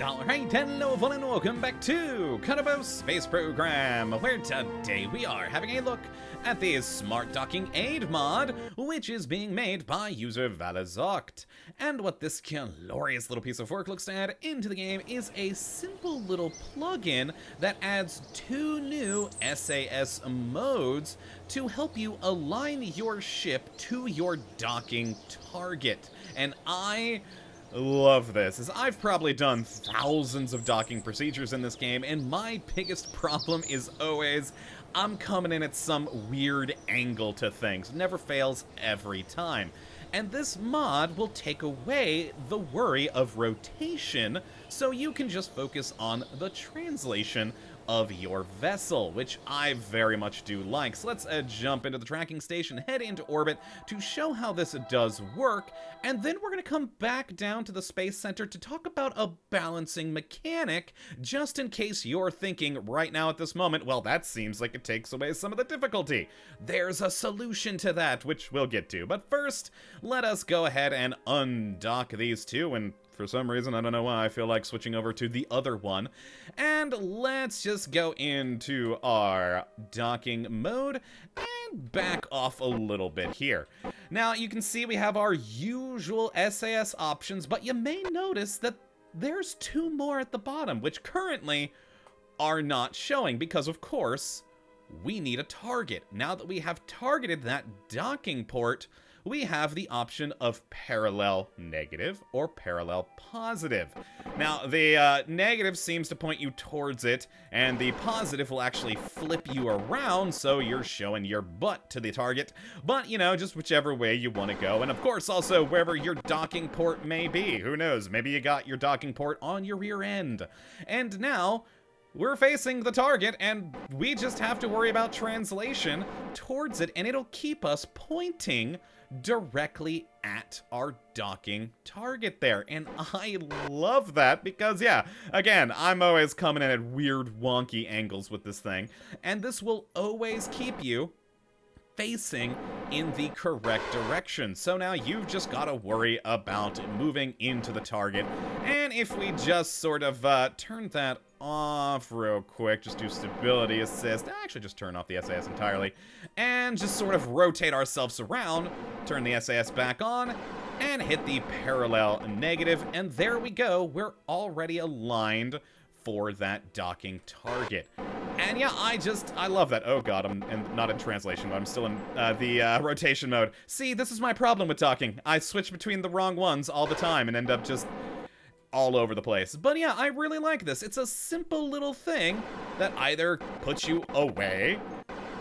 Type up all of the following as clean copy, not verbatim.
Alright, hello everyone and welcome back to Kottabos Space Program, where today we are having a look at the Smart Docking Aid mod, which is being made by user valazokt. And what this glorious little piece of work looks to add into the game is a simple little plugin that adds two new SAS modes to help you align your ship to your docking target. And I love this, as I've probably done thousands of docking procedures in this game, and my biggest problem is always I'm coming in at some weird angle to things. It never fails every time. And this mod will take away the worry of rotation, so you can just focus on the translation of your vessel, which I very much do like. So let's jump into the tracking station, head into orbit to show how this does work, and then we're going to come back down to the Space Center to talk about a balancing mechanic, just in case you're thinking right now at this moment, well, that seems like it takes away some of the difficulty. There's a solution to that, which we'll get to. But first, let us go ahead and undock these two, and for some reason, I don't know why, I feel like switching over to the other one. And let's just go into our docking mode and back off a little bit here. Now, you can see we have our usual SAS options, but you may notice that there's two more at the bottom, which currently are not showing because, of course, we need a target. Now that we have targeted that docking port, we have the option of parallel negative or parallel positive. Now, the negative seems to point you towards it, and the positive will actually flip you around, so you're showing your butt to the target. But, you know, just whichever way you want to go. And, of course, also wherever your docking port may be. Who knows? Maybe you got your docking port on your rear end. And now we're facing the target, and we just have to worry about translation towards it, and it'll keep us pointing directly at our docking target there. And I love that because, yeah, again, I'm always coming in at weird, wonky angles with this thing. And this will always keep you facing in the correct direction. So now you've just got to worry about moving into the target. And if we just sort of turn that off real quick, just do stability assist, actually just turn off the SAS entirely, and just sort of rotate ourselves around, turn the SAS back on, and hit the parallel negative, and there we go, we're already aligned for that docking target. And yeah, I love that. Oh god, I'm not in translation mode, I'm still in the rotation mode. See, this is my problem with docking, I switch between the wrong ones all the time and end up just all over the place. But yeah, I really like this. It's a simple little thing that either puts you away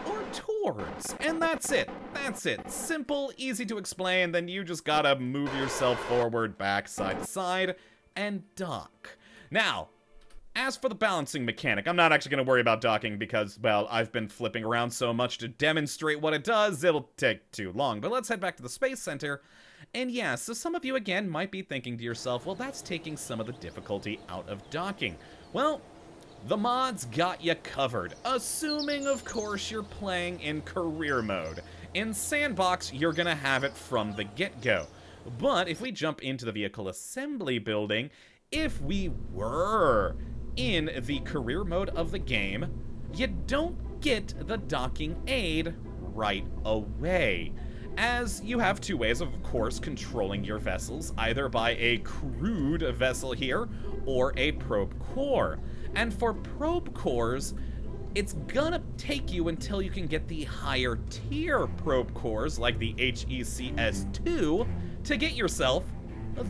or towards. And that's it. That's it. Simple, easy to explain. Then you just gotta move yourself forward, back, side to side, and dock. Now, as for the balancing mechanic, I'm not actually going to worry about docking because, well, I've been flipping around so much to demonstrate what it does, it'll take too long. But let's head back to the Space Center. And yeah, so some of you, again, might be thinking to yourself, well, that's taking some of the difficulty out of docking. Well, the mod's got you covered, assuming, of course, you're playing in career mode. In Sandbox, you're going to have it from the get-go. But if we jump into the vehicle assembly building, if we were in the career mode of the game, you don't get the docking aid right away, as you have two ways of course controlling your vessels, either by a crewed vessel here or a probe core. And for probe cores, it's gonna take you until you can get the higher tier probe cores like the HECS2 to get yourself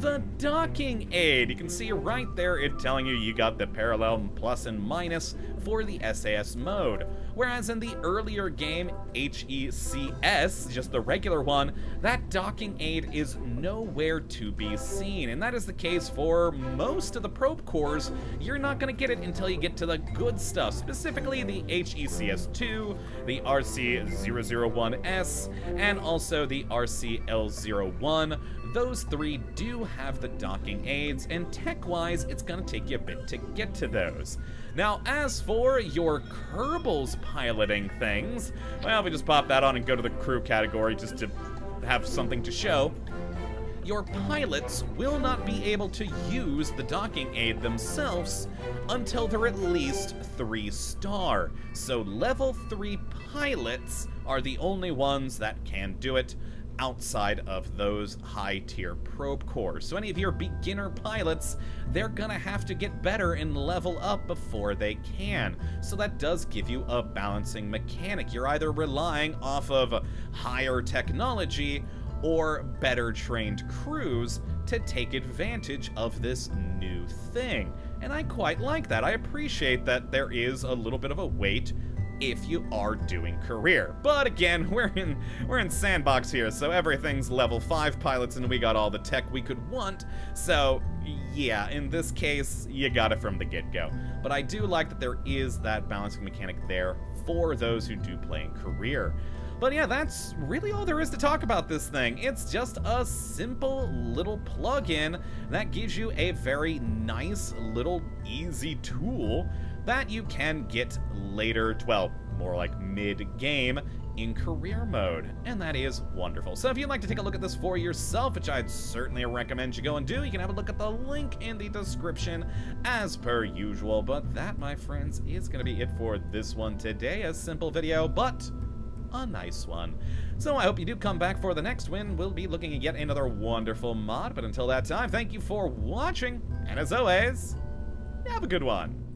the docking aid. You can see right there it telling you you got the parallel plus and minus for the SAS mode. Whereas in the earlier game, HECS, just the regular one, that docking aid is nowhere to be seen. And that is the case for most of the probe cores. You're not going to get it until you get to the good stuff, specifically the HECS2, the RC001S, and also the RCL01. Those three do have the docking aids, and tech-wise, it's going to take you a bit to get to those. Now, as for your Kerbals piloting things, well, if we just pop that on and go to the crew category just to have something to show, your pilots will not be able to use the docking aid themselves until they're at least 3-star. So level 3 pilots are the only ones that can do it outside of those high-tier probe cores. So any of your beginner pilots, they're gonna have to get better and level up before they can. So that does give you a balancing mechanic. You're either relying off of higher technology or better trained crews to take advantage of this new thing. And I quite like that. I appreciate that there is a little bit of a wait if you are doing career. But again, we're in sandbox here, so everything's level 5 pilots and we got all the tech we could want. So yeah, in this case, you got it from the get-go. But I do like that there is that balancing mechanic there for those who do play in career. But yeah, that's really all there is to talk about this thing. It's just a simple little plug-in that gives you a very nice little easy tool that you can get later, well, more like mid-game, in career mode, and that is wonderful. So if you'd like to take a look at this for yourself, which I'd certainly recommend you go and do, you can have a look at the link in the description as per usual. But that, my friends, is gonna be it for this one today. A simple video, but a nice one. So I hope you do come back for the next one. We'll be looking at yet another wonderful mod, but until that time, thank you for watching, and as always, have a good one.